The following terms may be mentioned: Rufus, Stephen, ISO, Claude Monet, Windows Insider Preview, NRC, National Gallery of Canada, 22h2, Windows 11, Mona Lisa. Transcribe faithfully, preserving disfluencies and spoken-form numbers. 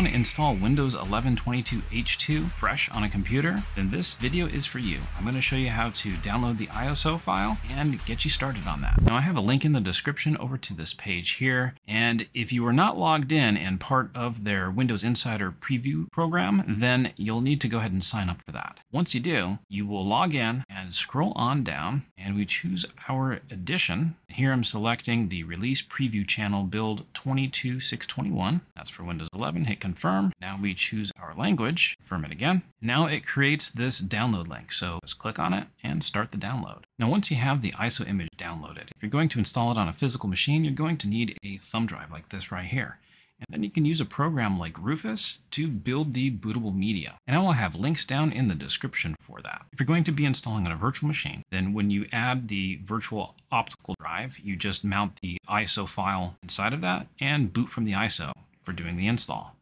want to install Windows eleven twenty-two H two fresh on a computer, then this video is for you. I'm going to show you how to download the I S O file and get you started on that. Now I have a link in the description over to this page here, and if you are not logged in and part of their Windows Insider Preview program, then you'll need to go ahead and sign up for that. Once you do, you will log in and scroll on down, and we choose our edition. Here I'm selecting the Release Preview Channel Build twenty-two six twenty-one. That's for Windows eleven. Hit confirm. Now we choose our language, confirm it again. Now it creates this download link. So let's click on it and start the download. Now, once you have the I S O image downloaded, if you're going to install it on a physical machine, you're going to need a thumb drive like this right here. And then you can use a program like Rufus to build the bootable media. And I will have links down in the description for that. If you're going to be installing on a virtual machine, then when you add the virtual optical drive, you just mount the I S O file inside of that and boot from the I S O for doing the install.